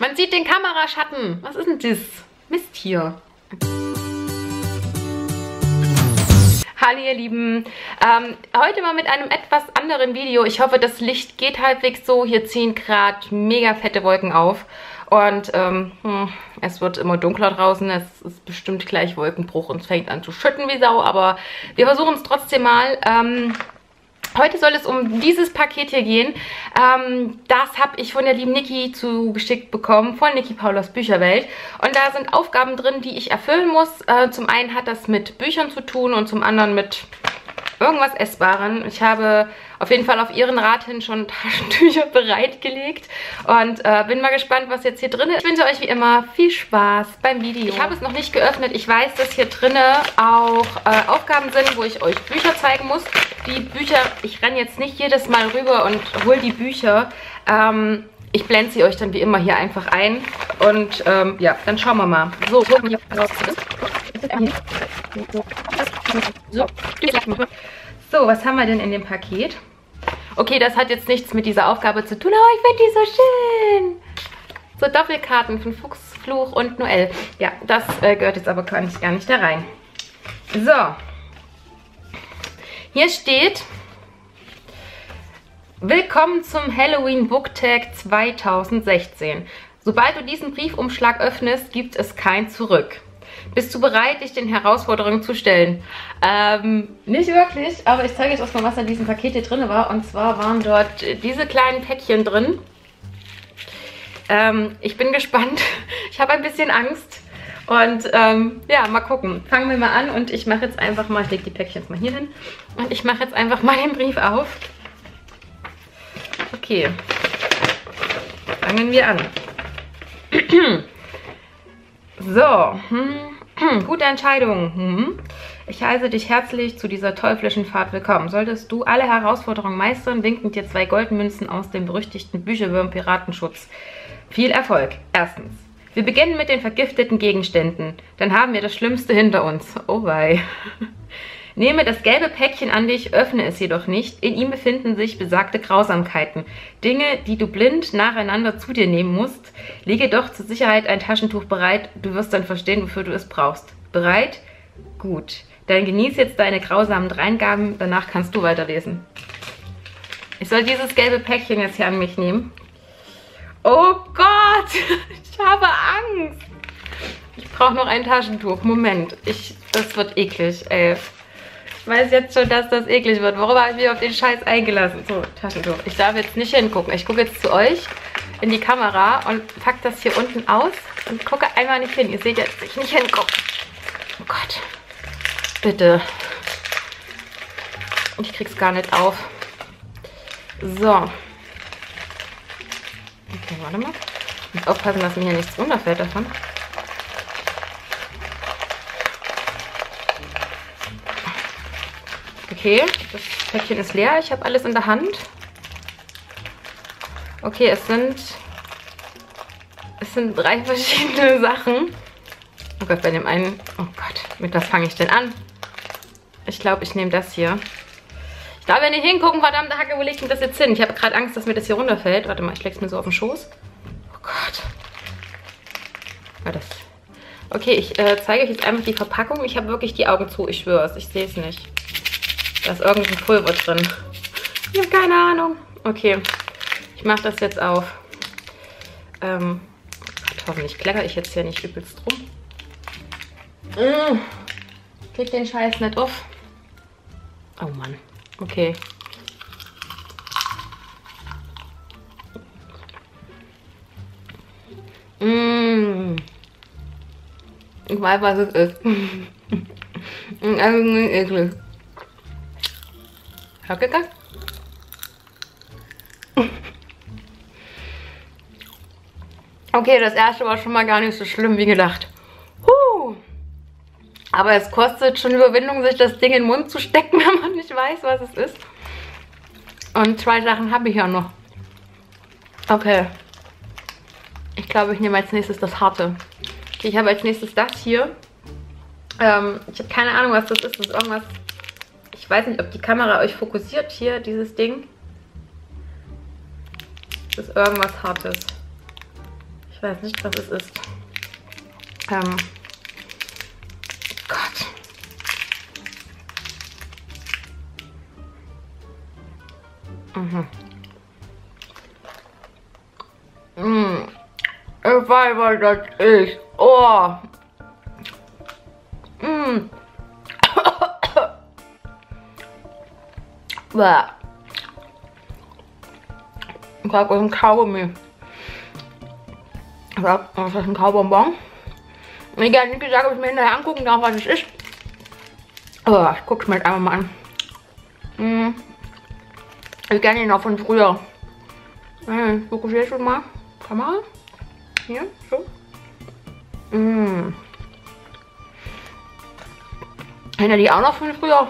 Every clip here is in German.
Man sieht den Kameraschatten. Was ist denn das? Mist hier. Hallo ihr Lieben, heute mal mit einem etwas anderen Video. Ich hoffe, das Licht geht halbwegs so. Hier ziehen gerade mega fette Wolken auf. Und es wird immer dunkler draußen. Es ist bestimmt gleich Wolkenbruch und es fängt an zu schütten wie Sau. Aber wir versuchen es trotzdem mal. Heute soll es um dieses Paket hier gehen. Das habe ich von der lieben Nikki zugeschickt bekommen, von Nikki Paulus Bücherwelt. Und da sind Aufgaben drin, die ich erfüllen muss. Zum einen hat das mit Büchern zu tun und zum anderen mit irgendwas Essbaren. Ich habe auf jeden Fall auf ihren Rat hin schon Taschentücher bereitgelegt und bin mal gespannt, was jetzt hier drin ist. Ich wünsche euch wie immer viel Spaß beim Video. Ich habe es noch nicht geöffnet. Ich weiß, dass hier drin auch Aufgaben sind, wo ich euch Bücher zeigen muss. Die Bücher, ich renne jetzt nicht jedes Mal rüber und hole die Bücher. Ich blende sie euch dann wie immer hier einfach ein und ja, dann schauen wir mal. So. So, was haben wir denn in dem Paket? Okay, das hat jetzt nichts mit dieser Aufgabe zu tun, aber ich finde die so schön. So Doppelkarten von Fuchs, Fluch und Noel. Ja, das gehört jetzt aber gar nicht da rein. So. Hier steht: Willkommen zum Halloween Booktag 2016. Sobald du diesen Briefumschlag öffnest, gibt es kein Zurück. Bist du bereit, dich den Herausforderungen zu stellen? Nicht wirklich, aber ich zeige euch erstmal, was in diesem Paket hier drin war. Und zwar waren dort diese kleinen Päckchen drin. Ich bin gespannt. Ich habe ein bisschen Angst. Und ja, mal gucken. Fangen wir mal an und ich mache jetzt einfach mal, ich lege die Päckchen jetzt mal hier hin. Und ich mache jetzt einfach mal den Brief auf. Okay. Fangen wir an. So, gute Entscheidung. Ich heiße dich herzlich zu dieser teuflischen Fahrt willkommen. Solltest du alle Herausforderungen meistern, winken dir 2 Goldmünzen aus dem berüchtigten Bücherwurm Piratenschutz. Viel Erfolg. Erstens, wir beginnen mit den vergifteten Gegenständen. Dann haben wir das Schlimmste hinter uns. Oh wei. Nehme das gelbe Päckchen an dich, öffne es jedoch nicht. In ihm befinden sich besagte Grausamkeiten. Dinge, die du blind nacheinander zu dir nehmen musst. Lege doch zur Sicherheit ein Taschentuch bereit. Du wirst dann verstehen, wofür du es brauchst. Bereit? Gut. Dann genieß jetzt deine grausamen Dreingaben. Danach kannst du weiterlesen. Ich soll dieses gelbe Päckchen jetzt hier an mich nehmen. Oh Gott! Ich habe Angst! Ich brauche noch ein Taschentuch. Moment. Das wird eklig, ey. Ich weiß jetzt schon, dass das eklig wird. Warum habe ich mich auf den Scheiß eingelassen? So, Taschentuch. Ich darf jetzt nicht hingucken. Ich gucke jetzt zu euch in die Kamera und packe das hier unten aus und gucke einmal nicht hin. Ihr seht jetzt, dass ich nicht hingucke. Oh Gott. Bitte. Ich krieg's gar nicht auf. So. Okay, warte mal. Ich muss aufpassen, dass mir hier nichts runterfällt davon. Okay, das Päckchen ist leer. Ich habe alles in der Hand. Okay, es sind 3 verschiedene Sachen. Oh Gott, bei dem einen... Oh Gott, mit was fange ich denn an? Ich glaube, ich nehme das hier. Ich darf ja nicht hingucken, verdammte Hacke, wo legt denn das jetzt hin? Ich habe gerade Angst, dass mir das hier runterfällt. Warte mal, ich leg's mir so auf den Schoß. Oh Gott. War das... Okay, ich zeige euch jetzt einfach die Verpackung. Ich habe wirklich die Augen zu, ich schwöre es. Ich sehe es nicht. Da ist irgendein Pulver drin. Ich habe keine Ahnung. Okay, ich mache das jetzt auf. Hoffentlich kleckere ich jetzt hier nicht übelst rum. Krieg den Scheiß nicht auf. Oh Mann. Okay. Ich weiß, was es ist. Irgendwie eklig. Hörgegangen? Okay, das erste war schon mal gar nicht so schlimm wie gedacht. Aber es kostet schon Überwindung, sich das Ding in den Mund zu stecken, wenn man nicht weiß, was es ist. Und 2 Sachen habe ich ja noch. Okay. Ich glaube, ich nehme als nächstes das Harte. Okay, ich habe als nächstes das hier. Ich habe keine Ahnung, was das ist. Das ist irgendwas... Ich weiß nicht, ob die Kamera euch fokussiert hier, dieses Ding. Das ist irgendwas Hartes. Ich weiß nicht, was es ist. Gott. Mhm. Mhm. Ich weiß, was das ist. Oh. Mhm. Ich glaube, das ist ein Kaugummi. Ich glaube, das ist ein Kaubonbon. Ich habe nicht gesagt, ob ich mir hinterher angucken darf, was es ist. Aber ich gucke es mir jetzt einfach mal an. Hm. Ich kenne ihn noch von früher. Ich fokussiere schon mal. Kamera. Hier, so. Hm. Kennt ihr die auch noch von früher?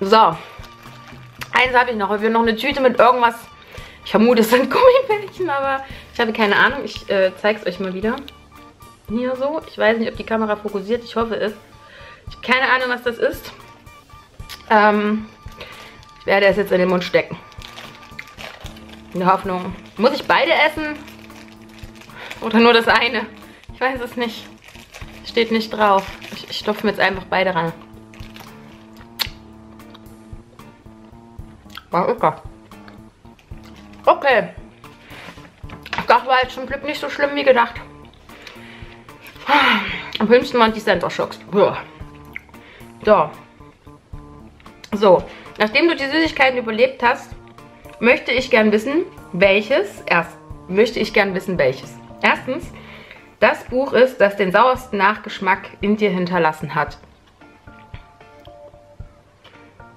So. Eins habe ich noch. Wir haben noch eine Tüte mit irgendwas. Ich vermute, es sind Gummibärchen, aber ich habe keine Ahnung. Ich zeige es euch mal wieder. Hier so. Ich weiß nicht, ob die Kamera fokussiert. Ich hoffe es. Ich habe keine Ahnung, was das ist. Ich werde es jetzt in den Mund stecken. In der Hoffnung. Muss ich beide essen? Oder nur das eine? Ich weiß es nicht. Steht nicht drauf. Ich stopfe mir jetzt einfach beide rein. Okay. Das war jetzt zum Glück nicht so schlimm wie gedacht. Am schlimmsten waren die Center Shocks. So. So. Nachdem du die Süßigkeiten überlebt hast, möchte ich gern wissen, welches. Erstens, das Buch ist, das den sauersten Nachgeschmack in dir hinterlassen hat.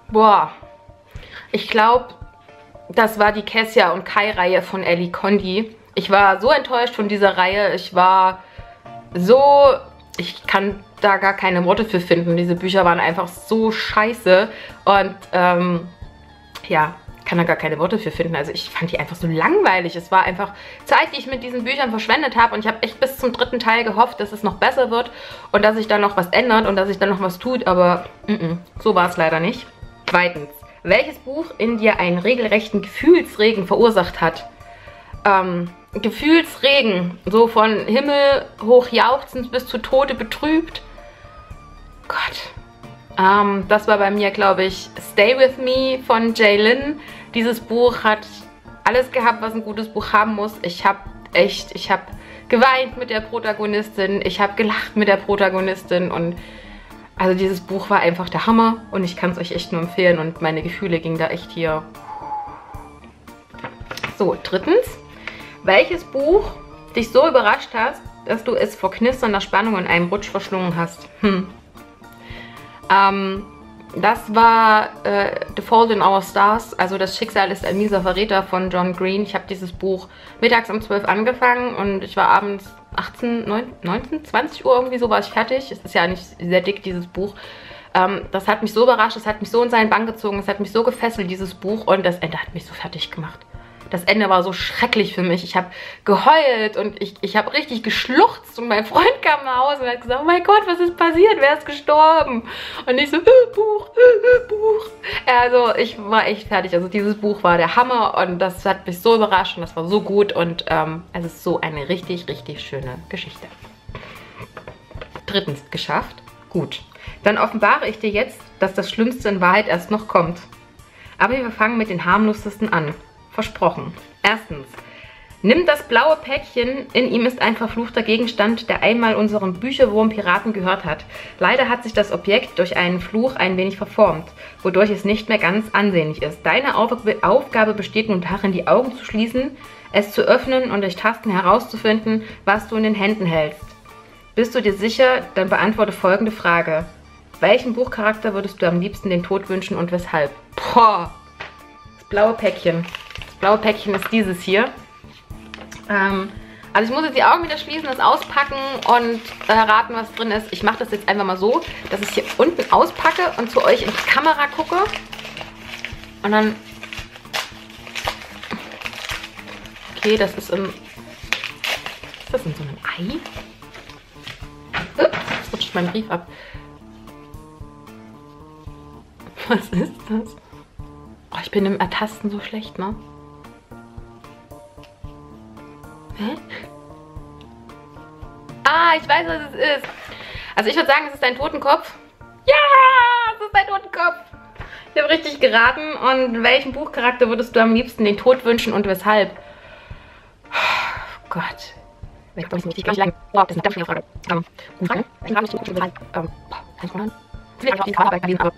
Boah. Ich glaube, das war die Kessia und Kai-Reihe von Ally Condie. Ich war so enttäuscht von dieser Reihe. Ich kann da gar keine Worte für finden. Diese Bücher waren einfach so scheiße. Und ja, kann da gar keine Worte für finden. Also ich fand die einfach so langweilig. Es war einfach Zeit, die ich mit diesen Büchern verschwendet habe. Und ich habe echt bis zum 3. Teil gehofft, dass es noch besser wird. Und dass sich da noch was ändert und dass sich da noch was tut. Aber so war es leider nicht. Zweitens. Welches Buch in dir einen regelrechten Gefühlsregen verursacht hat. Gefühlsregen, so von Himmel hoch jauchzend bis zu Tode betrübt. Gott. Das war bei mir, glaube ich, Stay with Me von J. Lynn. Dieses Buch hat alles gehabt, was ein gutes Buch haben muss. Ich habe geweint mit der Protagonistin, ich habe gelacht mit der Protagonistin und also dieses Buch war einfach der Hammer und ich kann es euch echt nur empfehlen und meine Gefühle gingen da echt hier. So, drittens. Welches Buch dich so überrascht hast, dass du es vor knisternder Spannung in einem Rutsch verschlungen hast? Das war The Fault in Our Stars, also Das Schicksal ist ein mieser Verräter von John Green. Ich habe dieses Buch mittags um 12 angefangen und ich war abends 20 Uhr irgendwie so war ich fertig. Es ist ja nicht sehr dick, dieses Buch. Das hat mich so überrascht, es hat mich so in seinen Bann gezogen, es hat mich so gefesselt, dieses Buch. Und das Ende hat mich so fertig gemacht. Das Ende war so schrecklich für mich. Ich habe geheult und ich habe richtig geschluchzt. Und mein Freund kam nach Hause und hat gesagt, oh mein Gott, was ist passiert? Wer ist gestorben? Und ich so, Buch, Buch. Also ich war echt fertig. Also dieses Buch war der Hammer und das hat mich so überrascht und das war so gut. Und es ist so eine richtig, richtig schöne Geschichte. Drittens, geschafft? Gut. Dann offenbare ich dir jetzt, dass das Schlimmste in Wahrheit erst noch kommt. Aber wir fangen mit den harmlosesten an. Versprochen. Erstens, nimm das blaue Päckchen, in ihm ist ein verfluchter Gegenstand, der einmal unserem Bücherwurm-Piraten gehört hat. Leider hat sich das Objekt durch einen Fluch ein wenig verformt, wodurch es nicht mehr ganz ansehnlich ist. Deine Aufgabe besteht nun darin, die Augen zu schließen, es zu öffnen und durch Tasten herauszufinden, was du in den Händen hältst. Bist du dir sicher? Dann beantworte folgende Frage. Welchen Buchcharakter würdest du am liebsten den Tod wünschen und weshalb? Boah! Das blaue Päckchen. Blaue Päckchen ist dieses hier. Also ich muss jetzt die Augen wieder schließen, das auspacken und raten, was drin ist. Ich mache das jetzt einfach mal so, dass ich hier unten auspacke und zu euch in die Kamera gucke. Und dann... Okay, das ist im... Ist das in so einem Ei? Ups, jetzt rutscht mein Brief ab. Was ist das? Oh, ich bin im Ertasten so schlecht, ne? Hä? Ah, ich weiß, was es ist. Also ich würde sagen, es ist ein Totenkopf. Ja, es ist ein Totenkopf. Ich habe richtig geraten. Und welchen Buchcharakter würdest du am liebsten den Tod wünschen und weshalb? Oh Gott. Ich glaube, ich kann nicht lang. Oh, das ist eine ganz schöne Frage. Gut, ne? Ich frage mich nicht, weshalb. Kann ich mal vielleicht auch die Karte lesen, aber...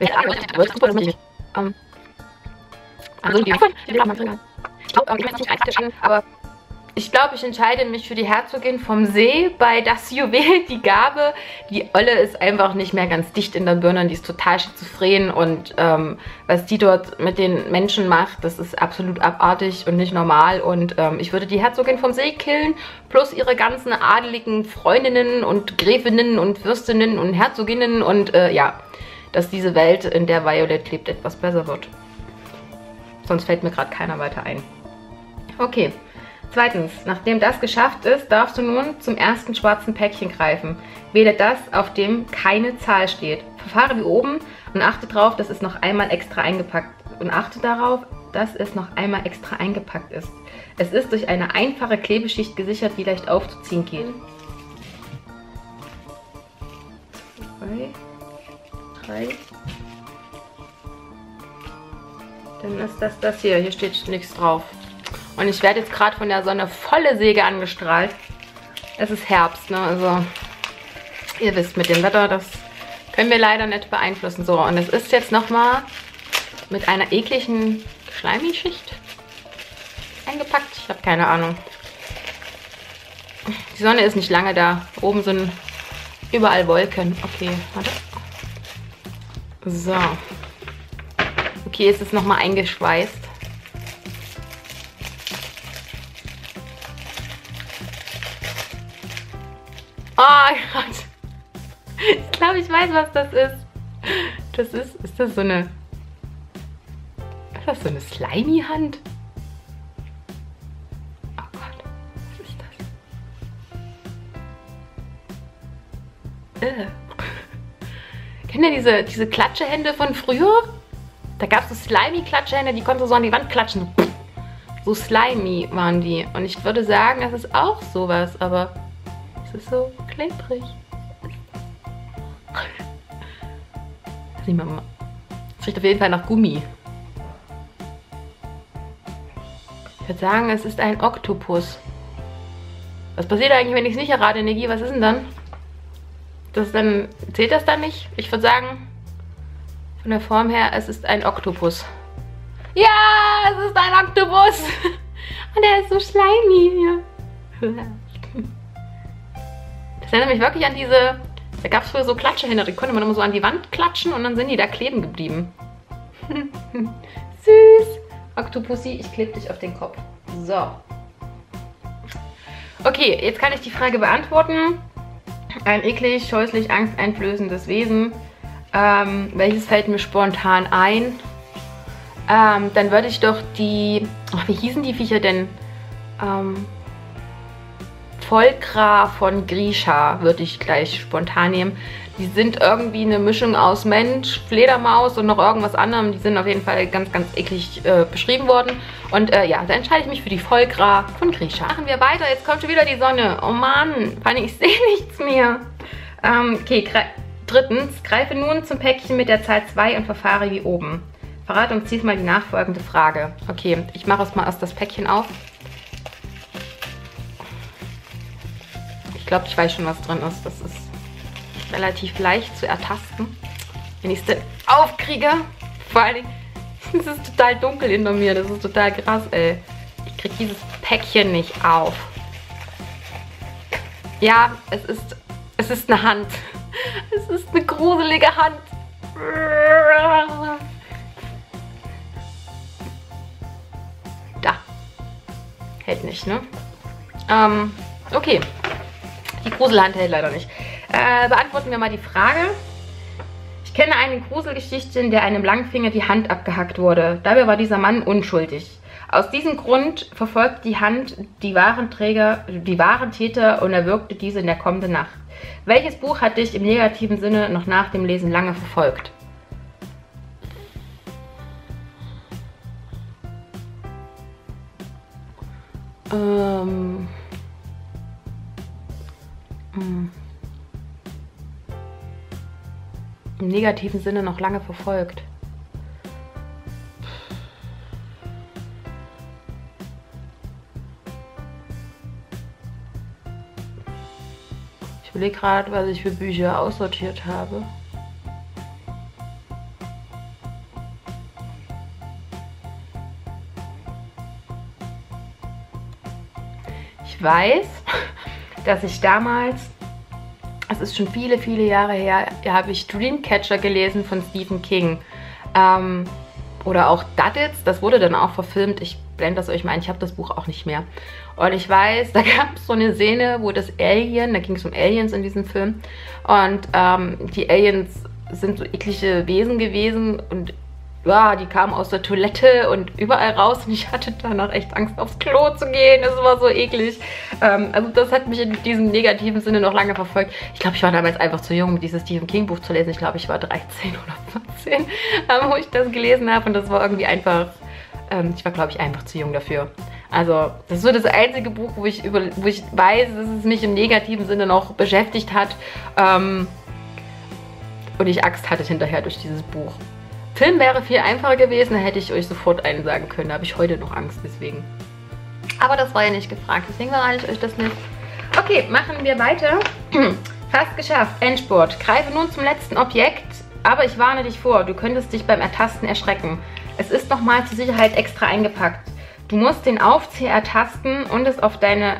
Wenn ich das nicht. Also, die Antwort, ich will auch mal drin. Ich glaube, ich möchte es nicht einstellen, aber... Ich glaube, ich entscheide mich für die Herzogin vom See bei Das Juwel, Die Gabe. Die Olle ist einfach nicht mehr ganz dicht in den Birnen. Die ist total schizophren und was die dort mit den Menschen macht, das ist absolut abartig und nicht normal. Und ich würde die Herzogin vom See killen, plus ihre ganzen adeligen Freundinnen und Gräfinnen und Fürstinnen und Herzoginnen. Und ja, dass diese Welt, in der Violet lebt, etwas besser wird. Sonst fällt mir gerade keiner weiter ein. Okay. Zweitens, nachdem das geschafft ist, darfst du nun zum ersten schwarzen Päckchen greifen. Wähle das, auf dem keine Zahl steht. Verfahre wie oben und achte darauf, dass es noch einmal extra eingepackt ist. Es ist durch eine einfache Klebeschicht gesichert, die leicht aufzuziehen geht. 2, 3. Dann ist das das hier. Hier steht nichts drauf. Und ich werde jetzt gerade von der Sonne volle Säge angestrahlt. Es ist Herbst, ne? Also, ihr wisst, mit dem Wetter, das können wir leider nicht beeinflussen. So, und es ist jetzt nochmal mit einer ekligen Schleimschicht eingepackt. Ich habe keine Ahnung. Die Sonne ist nicht lange da. Oben sind überall Wolken. Okay, warte. So. Okay, es ist nochmal eingeschweißt. Oh Gott. Ich glaube, ich weiß, was das ist. Das ist... Ist das so eine Slimy-Hand? Oh Gott. Was ist das? Kennt ihr diese Klatschehände von früher? Da gab es so Slimy-Klatschehände, die konntest du so an die Wand klatschen. So slimy waren die. Und ich würde sagen, das ist auch sowas, aber... Das ist so klebrig. Das riecht auf jeden Fall nach Gummi. Ich würde sagen, es ist ein Oktopus. Was passiert eigentlich, wenn ich es nicht errate, Nikki? Was ist denn dann? Zählt das dann nicht? Ich würde sagen, von der Form her, es ist ein Oktopus. Ja, es ist ein Oktopus. Und er ist so slimy hier. Das erinnert mich wirklich an diese... Da gab es früher so Klatschehänder, die konnte man immer so an die Wand klatschen und dann sind die da kleben geblieben. Süß. Oktopussi, ich klebe dich auf den Kopf. So. Okay, jetzt kann ich die Frage beantworten. Ein eklig, scheußlich, angsteinflößendes Wesen. Welches fällt mir spontan ein? Dann würde ich doch die... Ach, wie hießen die Viecher denn? Volkra von Grisha würde ich gleich spontan nehmen. Die sind irgendwie eine Mischung aus Mensch, Fledermaus und noch irgendwas anderem. Die sind auf jeden Fall ganz, ganz eklig beschrieben worden. Und ja, da entscheide ich mich für die Volkra von Grisha. Machen wir weiter. Jetzt kommt schon wieder die Sonne. Oh Mann, ich sehe nichts mehr. Okay, drittens. Greife nun zum Päckchen mit der Zahl 2 und verfahre wie oben. Verrate uns diesmal die nachfolgende Frage. Okay, ich mache es mal aus das Päckchen auf. Ich glaube, ich weiß schon, was drin ist. Das ist relativ leicht zu ertasten. Wenn ich es denn aufkriege, vor allem, es ist total dunkel hinter mir. Das ist total krass, ey. Ich kriege dieses Päckchen nicht auf. Ja, es ist eine Hand. Es ist eine gruselige Hand. Da. Hält nicht, ne? Okay. Die Gruselhand hält leider nicht. Beantworten wir mal die Frage. Ich kenne eine Gruselgeschichte, in der einem Langfinger die Hand abgehackt wurde. Dabei war dieser Mann unschuldig. Aus diesem Grund verfolgt die Hand die wahren Täter und erwürgte diese in der kommenden Nacht. Welches Buch hat dich im negativen Sinne noch nach dem Lesen lange verfolgt? im negativen Sinne noch lange verfolgt. Ich überlege gerade, was ich für Bücher aussortiert habe. Ich weiß, dass ich damals, es ist schon viele, viele Jahre her, habe ich Dreamcatcher gelesen von Stephen King. Oder auch Duddits, das wurde dann auch verfilmt. Ich blende das euch mal ein, ich habe das Buch auch nicht mehr. Und ich weiß, da gab es so eine Szene, wo das Alien, da ging es um Aliens in diesem Film. Und die Aliens sind so eklige Wesen gewesen und ja, die kamen aus der Toilette und überall raus und ich hatte danach echt Angst, aufs Klo zu gehen. Das war so eklig. Also das hat mich in diesem negativen Sinne noch lange verfolgt. Ich glaube, ich war damals einfach zu jung, um dieses Stephen King Buch zu lesen. Ich glaube, ich war 13 oder 14, wo ich das gelesen habe und das war irgendwie einfach, ich war, glaube ich, einfach zu jung dafür. Also das ist so das einzige Buch, wo ich weiß, dass es mich im negativen Sinne noch beschäftigt hat und ich Angst hatte hinterher durch dieses Buch. Film wäre viel einfacher gewesen, da hätte ich euch sofort einen sagen können. Da habe ich heute noch Angst, deswegen. Aber das war ja nicht gefragt, deswegen verrate ich euch das nicht. Okay, machen wir weiter. Fast geschafft, Endspurt. Greife nun zum letzten Objekt, aber ich warne dich vor, du könntest dich beim Ertasten erschrecken. Es ist nochmal zur Sicherheit extra eingepackt. Du musst den Aufzieher ertasten und es auf deine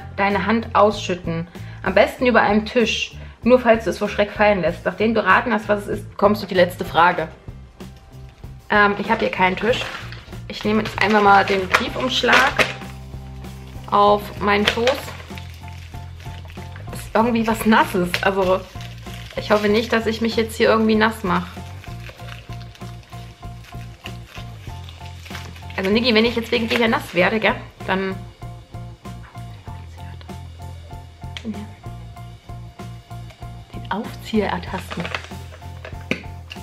Hand ausschütten. Am besten über einem Tisch, nur falls du es vor Schreck fallen lässt. Nachdem du raten hast, was es ist, bekommst du die letzte Frage. Ich habe hier keinen Tisch. Ich nehme jetzt einfach mal den Briefumschlag auf meinen Schoß. Das ist irgendwie was Nasses. Also ich hoffe nicht, dass ich mich jetzt hier irgendwie nass mache. Also Niki, wenn ich jetzt wegen dir hier nass werde, gell, dann... Den Aufzieher ertasten.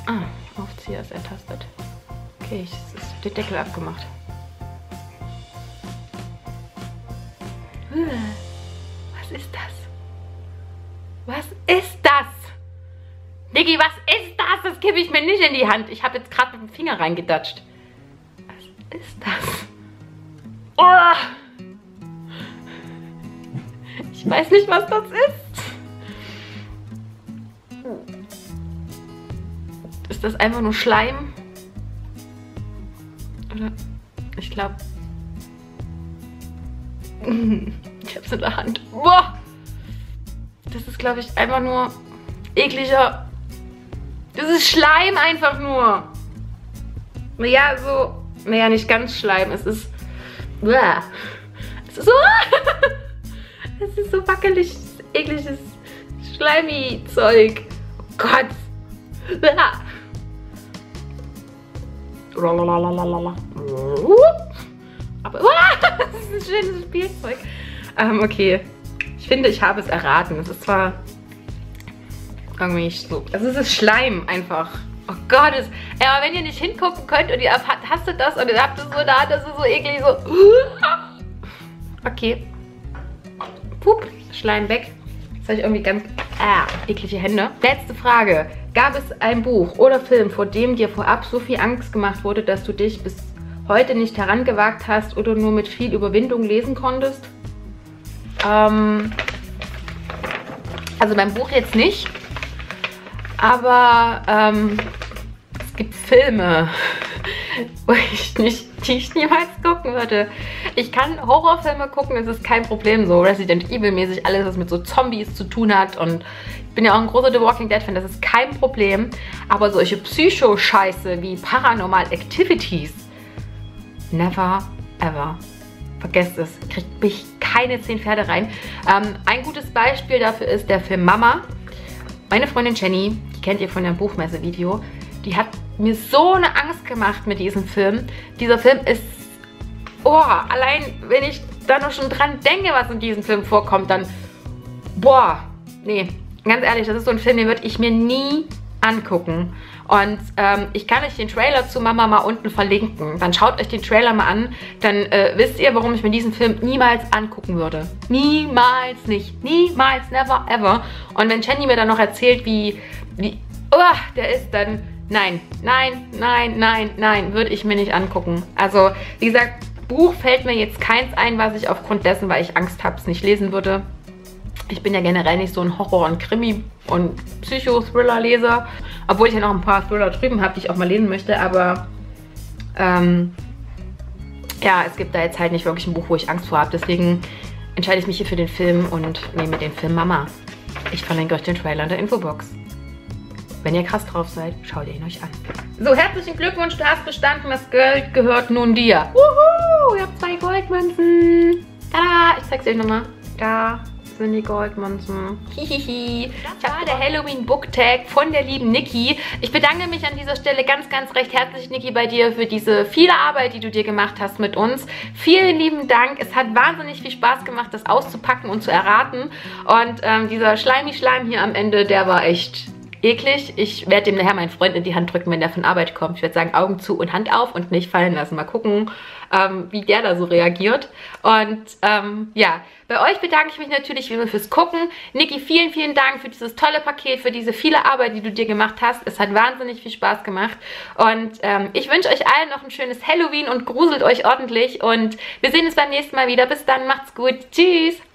Ah, Aufzieher ist ertastet. Okay, es ist der Deckel abgemacht. Was ist das? Was ist das? Niki, was ist das? Das gebe ich mir nicht in die Hand. Ich habe jetzt gerade mit dem Finger reingedatscht. Was ist das? Oh! Ich weiß nicht, was das ist. Ist das einfach nur Schleim? Oder? Ich glaube... Ich hab's in der Hand. Boah! Das ist, glaube ich, einfach nur ekliger... Das ist Schleim einfach nur! Naja, so... Naja, nicht ganz Schleim. Es ist... Es ist so... Es ist so wackelig, ekliges Schleimi-Zeug. Oh Gott! Aber das ist ein schönes Spielzeug. Okay. Ich finde, ich habe es erraten. Es ist zwar irgendwie so. Also es ist Schleim einfach. Oh Gott, ja, aber wenn ihr nicht hingucken könnt und ihr tastet das und ihr habt es so da, das ist so eklig so. Okay. Pup, Schleim weg. Jetzt habe ich irgendwie ganz eklige Hände. Letzte Frage. Gab es ein Buch oder Film, vor dem dir vorab so viel Angst gemacht wurde, dass du dich bis heute nicht herangewagt hast oder nur mit viel Überwindung lesen konntest? Also beim Buch jetzt nicht. Aber es gibt Filme, die ich niemals gucken würde. Ich kann Horrorfilme gucken, das ist kein Problem, so Resident Evil-mäßig, alles, was mit so Zombies zu tun hat. Und ich bin ja auch ein großer The Walking Dead-Fan, das ist kein Problem. Aber solche Psycho-Scheiße wie Paranormal Activities, never ever. Vergesst es, kriegt mich keine 10 Pferde rein. Ein gutes Beispiel dafür ist der Film Mama. Meine Freundin Jenny, die kennt ihr von dem Buchmesse-Video, die hat mir so eine Angst gemacht mit diesem Film. Dieser Film ist... Oh, allein wenn ich da noch schon dran denke, was in diesem Film vorkommt, dann... Boah, nee, ganz ehrlich, das ist so ein Film, den würde ich mir nie angucken. Und ich kann euch den Trailer zu Mama mal unten verlinken. Dann schaut euch den Trailer mal an. Dann wisst ihr, warum ich mir diesen Film niemals angucken würde. Niemals nicht. Niemals, never, ever. Und wenn Jenny mir dann noch erzählt, wie oh, der ist, dann nein, nein, nein, nein, nein, würde ich mir nicht angucken. Also, wie gesagt, Buch fällt mir jetzt keins ein, was ich aufgrund dessen, weil ich Angst habe, es nicht lesen würde. Ich bin ja generell nicht so ein Horror- und Krimi- und Psycho-Thriller-Leser. Obwohl ich ja noch ein paar Thriller drüben habe, die ich auch mal lesen möchte. Aber ja, es gibt da jetzt halt nicht wirklich ein Buch, wo ich Angst vor habe. Deswegen entscheide ich mich hier für den Film und nehme den Film Mama. Ich verlinke euch den Trailer in der Infobox. Wenn ihr krass drauf seid, schaut ihr ihn euch an. So, herzlichen Glückwunsch, du hast bestanden. Das Geld gehört nun dir. Wuhu, ihr habt 2 Goldmünzen. Tada, ich zeig's euch nochmal. Da sind die Goldmünzen. Hihihi. Das war der Halloween Booktag von der lieben Nikki. Ich bedanke mich an dieser Stelle ganz, ganz recht herzlich, Nikki, bei dir für diese viele Arbeit, die du dir gemacht hast mit uns. Vielen lieben Dank. Es hat wahnsinnig viel Spaß gemacht, das auszupacken und zu erraten. Und dieser Schleim hier am Ende, der war echt eklig. Ich werde dem nachher meinen Freund in die Hand drücken, wenn der von Arbeit kommt. Ich werde sagen, Augen zu und Hand auf und nicht fallen lassen. Mal gucken, wie der da so reagiert. Und ja, bei euch bedanke ich mich natürlich wie immer fürs Gucken. Nikki, vielen, vielen Dank für dieses tolle Paket, für diese viele Arbeit, die du dir gemacht hast. Es hat wahnsinnig viel Spaß gemacht. Und ich wünsche euch allen noch ein schönes Halloween und gruselt euch ordentlich. Und wir sehen uns beim nächsten Mal wieder. Bis dann, macht's gut. Tschüss.